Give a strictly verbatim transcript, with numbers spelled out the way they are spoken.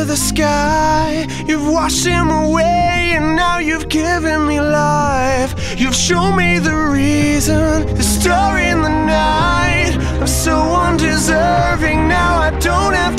to the sky. You've washed him away, and now you've given me life. You've shown me the reason, the story in the night. I'm so undeserving, now I don't have